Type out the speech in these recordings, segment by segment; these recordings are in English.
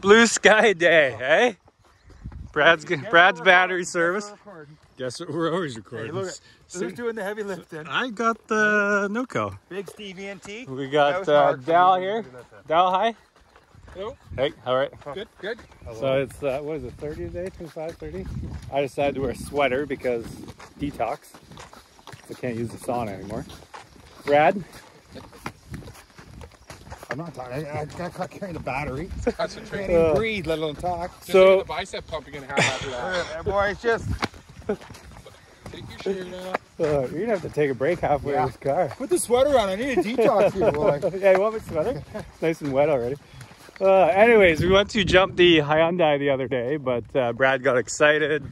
Blue sky day, eh? Brad's battery service. Guess what? We're always recording. Hey, look at, who's doing the heavy lifting? I got the Noco. Big Steve ENT. We got Dal here. Dal, hi. Hello. Hey, how are you? Good, good. So it's, what is it, 30 today? 25, 30? I decided to wear a sweater because detox. I can't use the sauna anymore. Brad? I'm not talking. I got caught carrying the battery. Concentrating. Can't even breathe, let alone talk. Just so, like the bicep pump you're going to have after that. Boy, it's just... Take your shirt off. You're going to have to take a break halfway in this car. Put the sweater on. I need a detox here, boy. Yeah, you want my sweater? It's nice and wet already. Anyways, we went to jump the Hyundai the other day, but Brad got excited.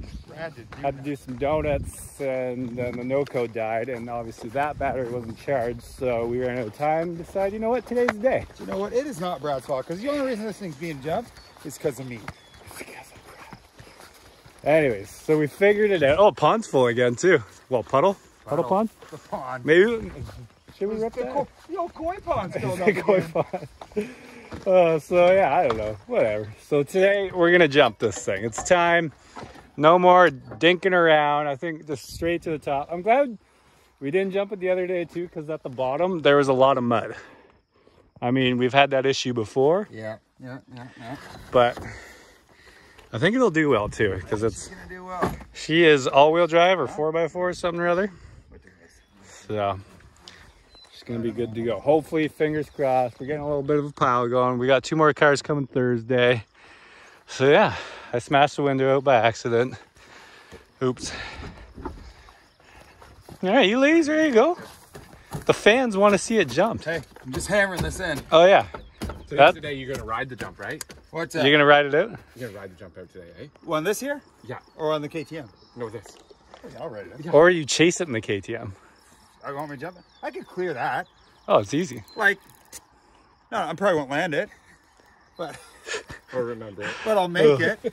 Had to do some donuts, and then the NoCo died, and obviously that battery wasn't charged, so we ran out of time and decided, you know what, today's the day. You know what, it is not Brad's fault, because the only reason this thing's being jumped is because of me. It's because of Brad. Anyways, so we figured it out. Oh, pond's full again, too. Well, puddle? Puddle pond? The pond. Maybe, should we rip that? The old koi pond's filled up again. Koi pond. So, yeah, I don't know. Whatever. So today, we're going to jump this thing. It's time. No more dinking around. I think just straight to the top. I'm glad we didn't jump it the other day too, because at the bottom there was a lot of mud. I mean, we've had that issue before. Yeah. But I think it'll do well too, because it's gonna do well. She is all-wheel drive or 4x4 or something or other. So she's gonna be good to go. Hopefully, fingers crossed. We're getting a little bit of a pile going. We got two more cars coming Thursday. So yeah, I smashed the window out by accident. Oops. All right, you ladies, there you go. The fans want to see it jumped. Hey, I'm just hammering this in. Oh yeah. Today you're gonna ride the jump, right? What's that? You're gonna ride it out? You're gonna ride the jump out today, eh? Well, on this here? Yeah. Or on the KTM? No, this. Oh, yeah, I'll ride it out. Or you chase it in the KTM. I want me to jump it? I could clear that. Oh, it's easy. Like, no, I probably won't land it, but. Or remember it. But I'll make it.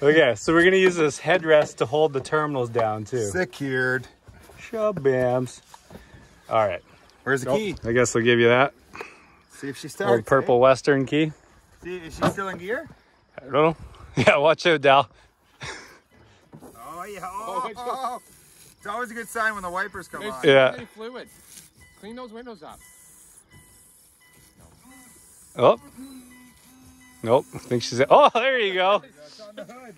Okay, so we're gonna use this headrest to hold the terminals down too. Secured. Shabams. All right. Where's the key? I guess I'll give you that. See if she starts. Old purple Western key. See, is she still in gear? I don't know. Yeah, watch out, Dal. Oh yeah. Oh. It's always a good sign when the wipers come on. Yeah. Fluid. Clean those windows up. Oh. Nope, I think she's... Oh, there you go.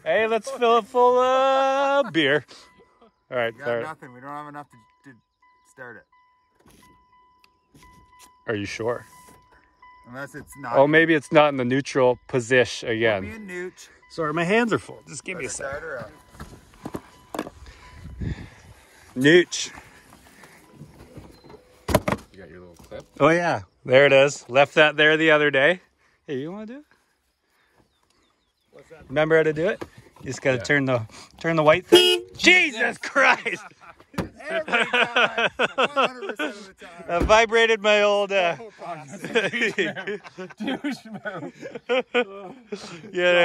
Hey, let's fill it full of beer. All right. We got nothing. We don't have enough to start it. Are you sure? Unless it's not. Oh, maybe it's not in the neutral position again. Give me a nooch. Sorry, my hands are full. Just give me a second. Nooch. You got your little clip? Oh, yeah. There it is. Left that there the other day. Hey, you want to do it? Remember how to do it? You just gotta turn the white thing. Jesus Christ! Every time, 100% of the time. That vibrated my old. Get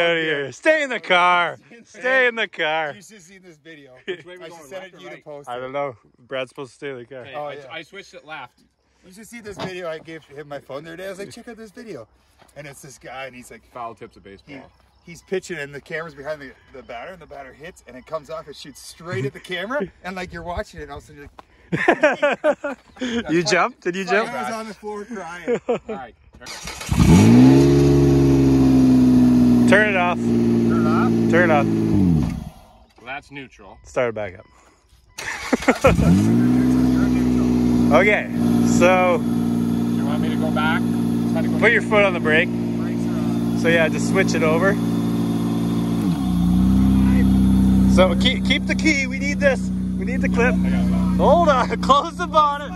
out of here! Stay in the car. Stay in this car. You should see this video. Which way we going, left or right? I don't know. Brad's supposed to stay in the car. Hey, I switched it left. You should see this video I gave him my phone the other day. I was like, check out this video, and it's this guy, and he's like, foul tips of baseball. He's pitching and the camera's behind the batter and the batter hits and it comes off, it shoots straight at the camera and like you're watching it and all of a sudden you're like... You jumped? Did you jump? I was on the floor crying. All right. Turn it off. Turn it off? Turn it off. Well, that's neutral. Start it back up. Okay, so... Do you want me to go back? Put your foot on the brake. So yeah, just switch it over. So keep the key. We need this. We need the clip. Hold on. Close the bonnet.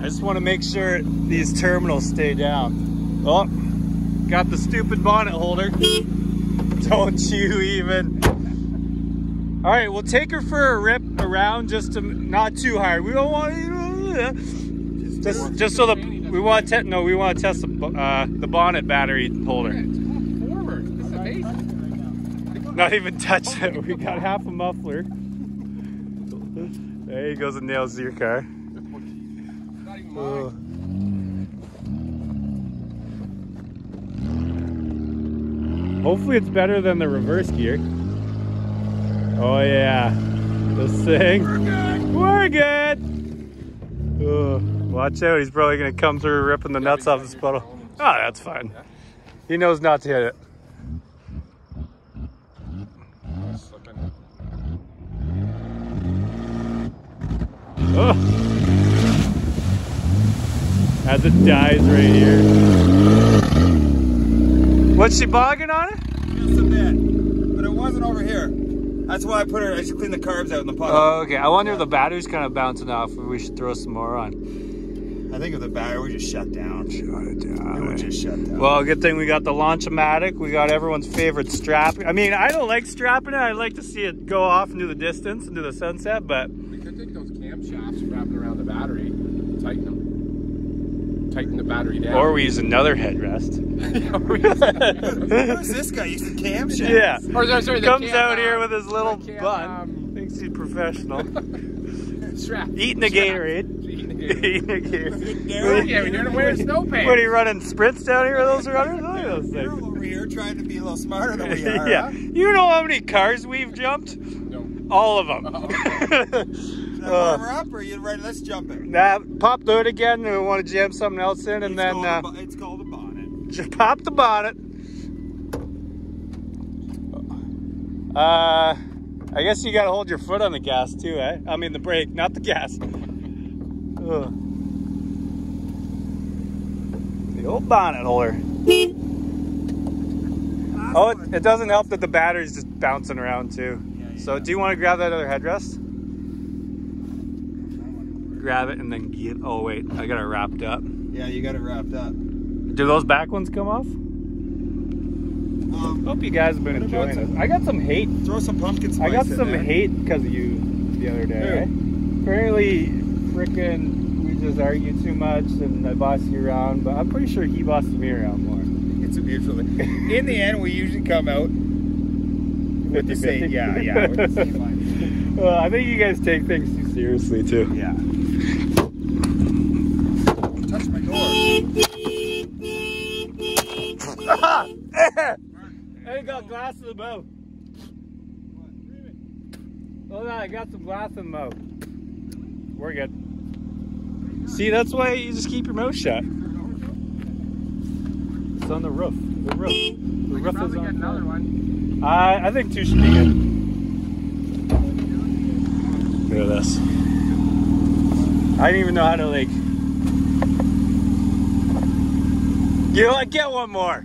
I just want to make sure these terminals stay down. Oh, got the stupid bonnet holder. Don't you even. All right, we'll take her for a rip around, just to, not too hard. We don't want to. Just so the we want to test the bonnet battery holder. Forward. It's amazing. Not even touch it. We got half a muffler. There he goes and nails your car. Not even mine. Hopefully it's better than the reverse gear. Oh yeah, this thing. We're good. Ooh, watch out, he's probably gonna come through ripping the nuts off this puddle. Oh, that's fine. Yeah. He knows not to hit it. Oh. As it dies right here. What's she bogging on it? Just a bit, but it wasn't over here. That's why I put her. I should clean the carbs out in the pot. Oh, okay. I wonder if the battery's kind of bouncing off. We should throw some more on. I think if the battery would just shut down. It would just shut down. Well, good thing we got the launch-o-matic. We got everyone's favorite strap. I mean, I don't like strapping it. I like to see it go off into the distance, into the sunset, but. We could take those camshafts, wrap it around the battery, and tighten them. Tighten the battery down. Or we use another headrest. Who's this guy using camshafts? Yeah. Sorry, comes out here with his little bun. Thinks he's professional. Eating a Gatorade. Eating a Gatorade. Yeah, we're wearing snow pants. What are you running sprints down here with those runners? Look at those things. Over here trying to be a little smarter than we are. Yeah. Huh? You know how many cars we've jumped? No. All of them. Warm up, or are you ready? Let's jump it. Nah, pop the hood again, and we want to jam something else in, and then. It's called a bonnet. Just pop the bonnet. I guess you gotta hold your foot on the gas too, eh? I mean the brake, not the gas. The old bonnet holder. Oh, it doesn't help that the battery's just bouncing around too. Yeah. So do you want to grab that other headrest? Grab it and then get. Oh wait, I got it wrapped up. Yeah, you got it wrapped up. Do those back ones come off? Hope you guys have been enjoying this. I got some hate. Throw some pumpkin spice. I got some hate because of you the other day. Apparently, frickin' we just argue too much, and I boss you around. But I'm pretty sure he bosses me around more. It's a beautiful thing. In the end, we usually come out with the same. Yeah. With the same line. Well, I think you guys take things too seriously too. Yeah. Touch my door. I got glass in the bow. Hold on, I got some glass in the bow. We're good. See, that's why you just keep your mouth shut. It's on the roof. The roof is on. Get another one. I think two should be good. Look at this. I didn't even know how to like. You know what? Get one more.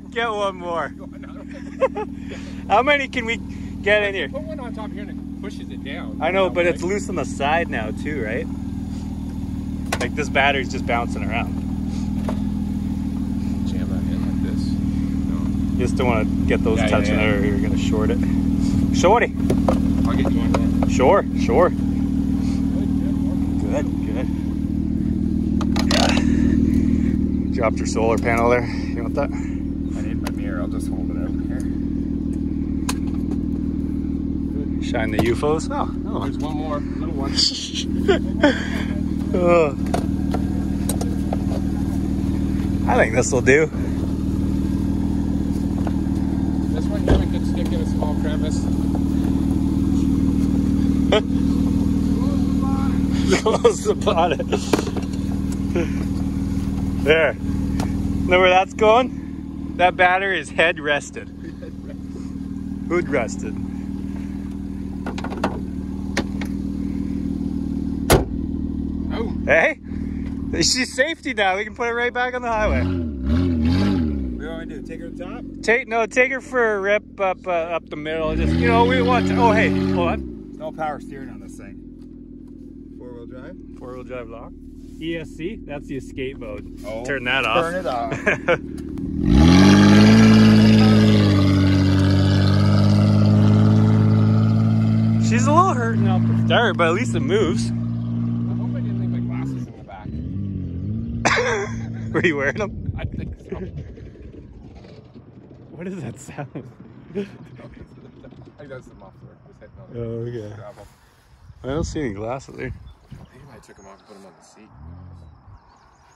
How many can we get in here? Put one on top here and it pushes it down. I know, but it's loose on the side now too, right? Like this battery's just bouncing around. Jam that in like this. No. Just don't want to get those touching or you're going to short it. Shorty. I'll get you one more. Sure. Good. Yeah. Dropped your solar panel there. You want that? I need my mirror. I'll just hold it over here. Shine the UFOs. Oh. There's one more little one. I think this will do. This one really could stick in a small crevice. Close the bonnet. There. Know where that's going? That battery is head rested. Hood rested. Hey, she's safety now. We can put it right back on the highway. What do you want to do? Take her to the top? Take her for a rip up the middle. Just we want to. Oh hey, hold on. No power steering on this thing. Four-wheel drive lock. ESC. That's the escape mode. Oh, turn that off. Turn it off. She's a little hurt now, but at least it moves. Were you wearing them? I think so. What is that sound? I think that's the muffler. Oh, yeah. I don't see any glasses there. I think I took them off and put them on the seat.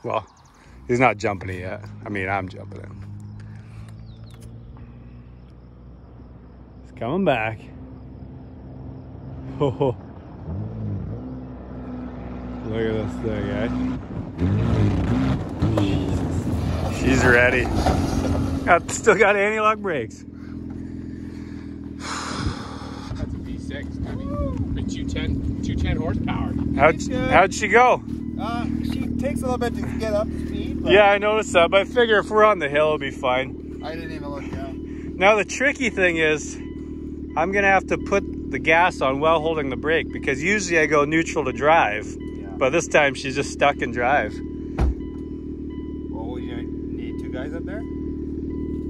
Well, he's not jumping it yet. I mean, I'm jumping it. Coming back. Oh, look at this thing, eh? Jesus. She's ready. Still got anti-lock brakes. That's a V6. I mean, 210 horsepower. How'd she go? She takes a little bit to get up to speed. But yeah, I noticed that. But I figure if we're on the hill, it'll be fine. I didn't even look down. Now the tricky thing is, I'm gonna have to put the gas on while holding the brake, because usually I go neutral to drive, yeah, but this time she's just stuck in drive. Well, you need two guys up there?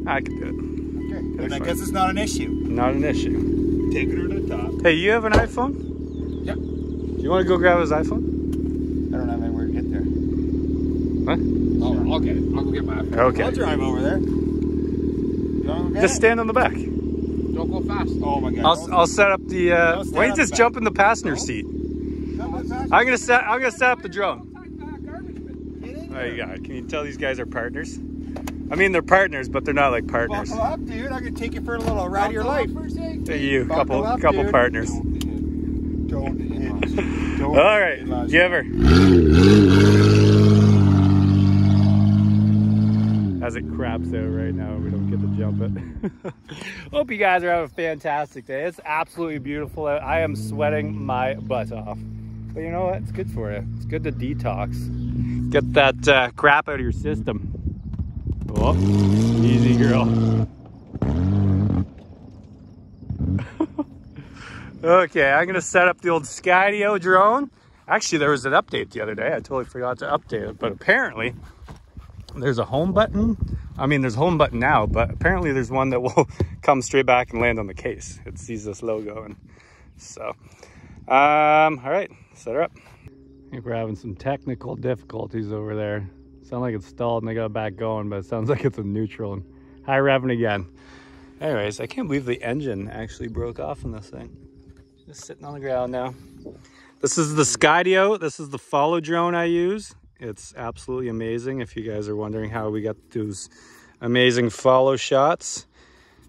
I can do it. Okay, and I guess it's not an issue. Not an issue. Taking her to the top. Hey, you have an iPhone? Yep. Do you want to go grab his iPhone? I don't have anywhere to get there. What? Oh, sure. I'll get it. I'll go get my iPhone. Okay. I'll drive over there. You want to go? Just stand on the back. Don't go fast. Oh my God. I'll set up the Wayne's just jumping the passenger seat. I'm gonna set up the drone. There you go. Can you tell these guys are partners? I mean, they're partners, but they're not like partners. Buckle up, dude. I'm gonna take you for a little ride of your life. Hey, you couple partners. Don't. All right, give her. As it craps out right now, we don't get to jump it. Hope you guys are having a fantastic day. It's absolutely beautiful out. I am sweating my butt off, but you know what? It's good for you. It's good to detox, get that crap out of your system. Oh, easy girl. Okay, I'm gonna set up the old Skydio drone. Actually, there was an update the other day. I totally forgot to update it, but apparently there's a home button. I mean, there's a home button now, but apparently there's one that will come straight back and land on the case. It sees this logo, and so all right, set her up. I think we're having some technical difficulties over there. Sound like it's stalled and they got it back going, but it sounds like it's in neutral and high revving again. Anyways, I can't believe the engine actually broke off on this thing. Just sitting on the ground now. This is the Skydio. This is the follow drone I use. It's absolutely amazing. If you guys are wondering how we got those amazing follow shots,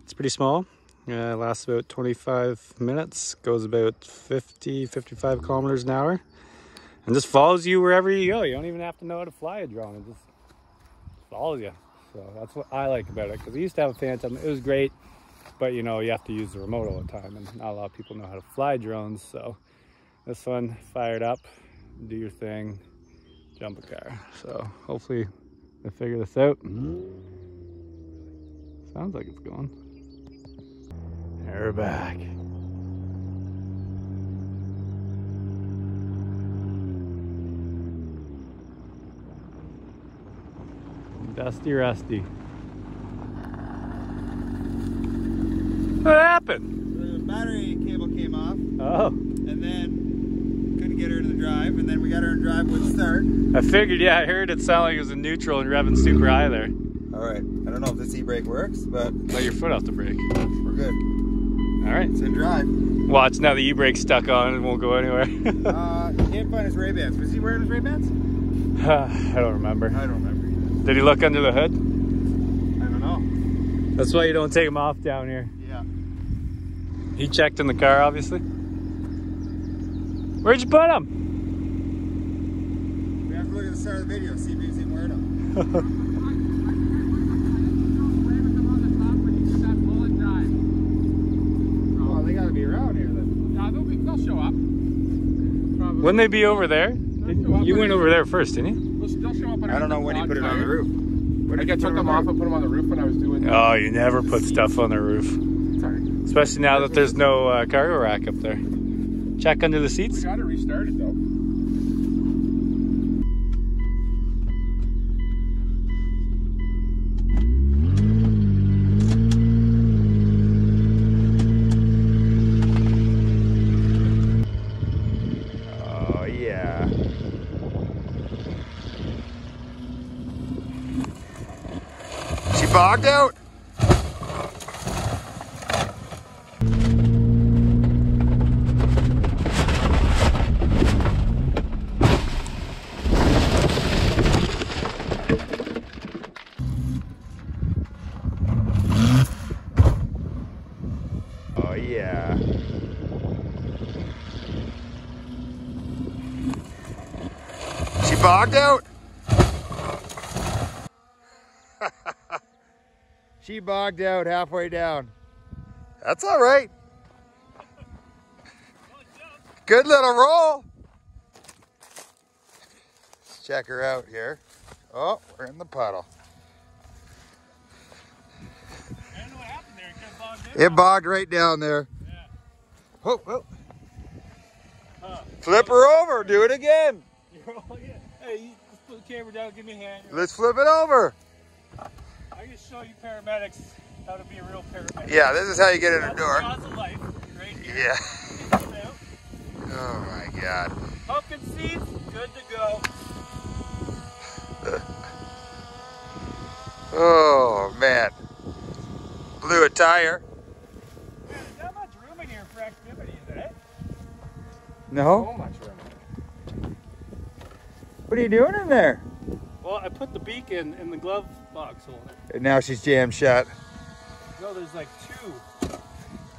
it's pretty small. Lasts about 25 minutes, goes about 50-55 kilometers an hour, and just follows you wherever you go. You don't even have to know how to fly a drone. It just follows you. So that's what I like about it, because I used to have a Phantom. It was great, but you know, you have to use the remote all the time, and not a lot of people know how to fly drones. So this one, fired up, do your thing, jump a car. So hopefully they figure this out. Sounds like it's going. We're back. Dusty Rusty. What happened? The battery cable came off. Oh. And then get her to the drive, and then we got her in drive with start. I figured, yeah, I heard it sound like it was in neutral and revving super high there. Alright, I don't know if this e-brake works, but... Let your foot off the brake. We're good. Alright. It's in drive. Watch, now the e-brake's stuck on and won't go anywhere. He can't find his Ray-Bans. Was he wearing his Ray-Bans? I don't remember. I don't remember either. Did he look under the hood? I don't know. That's why you don't take him off down here. Yeah. He checked in the car, obviously. Where'd you put them? We have to look at the start of the video, see if he's even wearing them. Oh, they gotta be around here then. Nah, they'll show up. Probably. Wouldn't they be over there? You went over there first, didn't you? They'll show up. I don't know when he put it on the roof. When I took them off and put them on the roof when I was doing that. Oh, you never put stuff on the roof. Sorry. Especially now that there's no cargo rack up there. Check under the seats. We gotta restart it though. Oh yeah. She bogged out. You bogged out? She bogged out halfway down. That's all right. Good little roll. Let's check her out here. Oh, we're in the puddle. I don't know what happened there. It bogged down. It bogged right down there. Yeah. Oh, oh. Huh. Flip her over. Do it again. Hey, let's put the camera down. Give me a hand. Let's flip it over. I can show you paramedics how to be a real paramedic. Yeah, this is how you get in her door. Lots of life. Right here. Yeah. Oh my God. Pumpkin seeds, good to go. Oh man. Blew a tire. There's not much room in here for activity, is there? No. So much room. What are you doing in there? Well, I put the beak in the glove box holder. And now she's jammed shut. No, there's like two.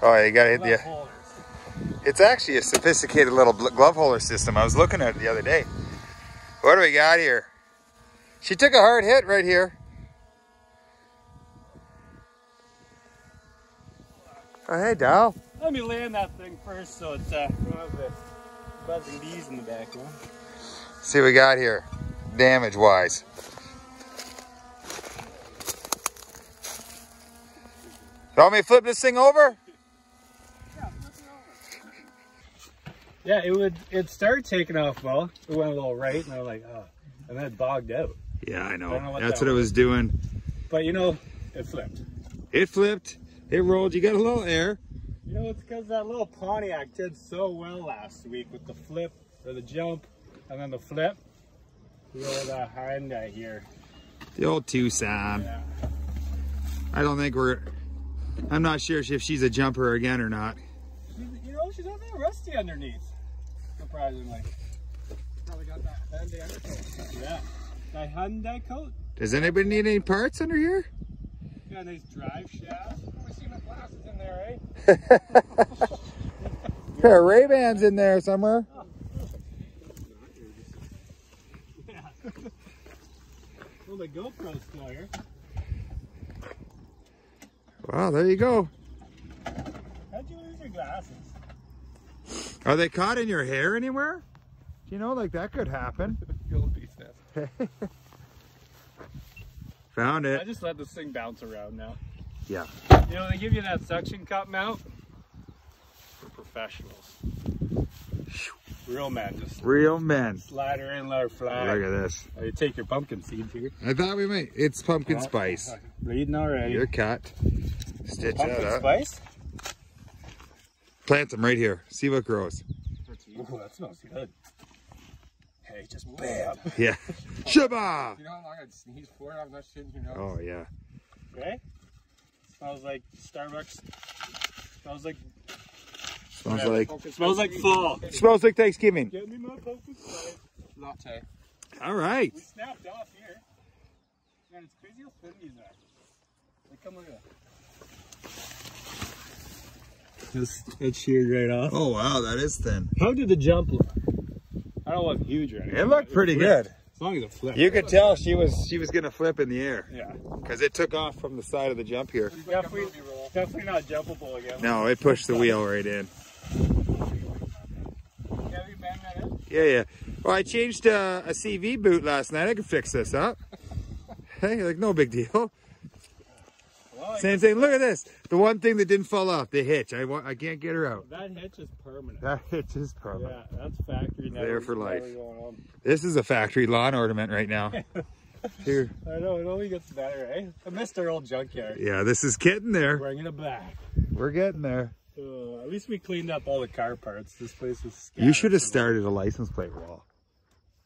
Oh, you gotta hit the holders. It's actually a sophisticated little glove holder system. I was looking at it the other day. What do we got here? She took a hard hit right here. Oh, hey, Dal. Let me land that thing first so it's buzzing bees in the back. Huh? See what we got here. Damage wise. You want me to flip this thing over? Yeah, flip it over. Yeah, it started taking off well. It went a little right and I was like, oh, and then it bogged out. Yeah, I know. That's what it was doing. But you know, it flipped. It flipped, it rolled, you got a little air. You know, it's because that little Pontiac did so well last week with the flip or the jump and then the flip. The old Hyundai here. The old Tucson. Yeah. I don't think I'm not sure if she's a jumper again or not. You know, she's not that rusty underneath. Surprisingly. Probably got that Hyundai undercoat. Yeah. That Hyundai coat. Does anybody need any parts under here? Yeah, nice drive shaft. We see the glasses in there, eh? There are Ray-Bans in there somewhere. Oh. Well, the GoPro's still here. Wow, there you go. How'd you lose your glasses? Are they caught in your hair anywhere? You know, like that could happen. Found it. I just let this thing bounce around now. Yeah. You know, they give you that suction cup mount for professionals. Real men. Just real men. Slide her in, let her fly. Look at this. Oh, you take your pumpkin seeds here. I thought we might. It's pumpkin spice. Reading already. You're cut. Stitch that up. Pumpkin spice? Plant them right here. See what grows. Oh, that smells good. Hey, just bam. Yeah. Shabba! You know how long I'd sneeze for? I'm not shitting your nose. Oh, yeah. Okay. Smells like Starbucks. Smells like... Smells like fall. Smells like Thanksgiving. Get me my pumpkin spice latte. All right. We snapped off here. Man, it's crazy how thin these are. Like, come look at that. It sheared right off. Oh wow, that is thin. How did the jump look? I don't look huge right now. It looked pretty good. As long as it flipped. You could tell she was gonna flip in the air. Yeah. Because it took off from the side of the jump here. Definitely not jumpable again. No, it pushed the wheel right in. Yeah, yeah. Well, I changed a CV boot last night. I can fix this up. Hey, like, no big deal. Well, same thing. Look at this. The one thing that didn't fall off, the hitch. I can't get her out. That hitch is permanent. That hitch is permanent. Yeah, that's factory. There for life. This is a factory lawn ornament right now. Here. I know, it only gets better, eh? I missed our old junkyard. Yeah, this is getting there. Bringing it back. We're getting there. At least we cleaned up all the car parts. This place was scattered. You should have started a license plate wall.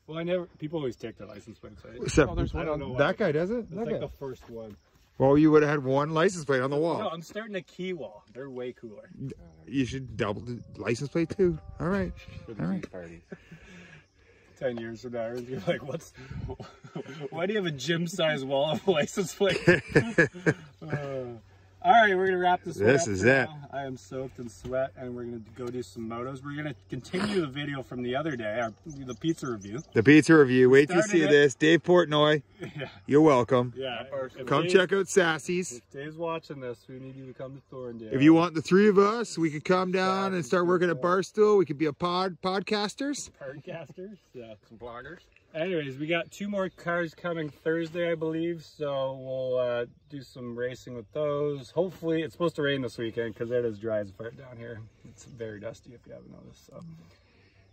Well, I never. People always take their license plate. Except, oh, there's one. I don't know that guy does it. It's like the first one. Well, you would have had one license plate on the wall. No, I'm starting a key wall. They're way cooler. You should double the license plate too. All right. For the all right. Parties. 10 years from now, you're like, what's? Why do you have a gym-sized wall of license plate? All right, we're gonna wrap this up. This is it. I am soaked in sweat, and we're going to go do some motos. We're going to continue the video from the other day, the pizza review. The pizza review. Wait till you see this. Dave Portnoy, yeah. You're welcome. Yeah. Come check out Sassy's. If Dave's watching this, we need you to come to Thorndale. If you want the three of us, we could come down and start working at Barstool. We could be a podcasters. Podcasters, yeah. Some bloggers. Anyways, we got two more cars coming Thursday, I believe, so we'll do some racing with those. Hopefully, it's supposed to rain this weekend because it is dry as part down here. It's very dusty if you haven't noticed. So,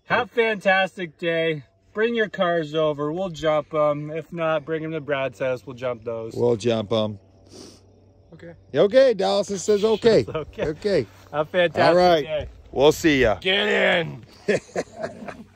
have a fantastic day. Bring your cars over. We'll jump them. If not, bring them to Brad's house. We'll jump those. We'll jump them. Okay. Okay, Dallas says okay. Okay. Okay. Have a fantastic day. All right. We'll see ya. Get in.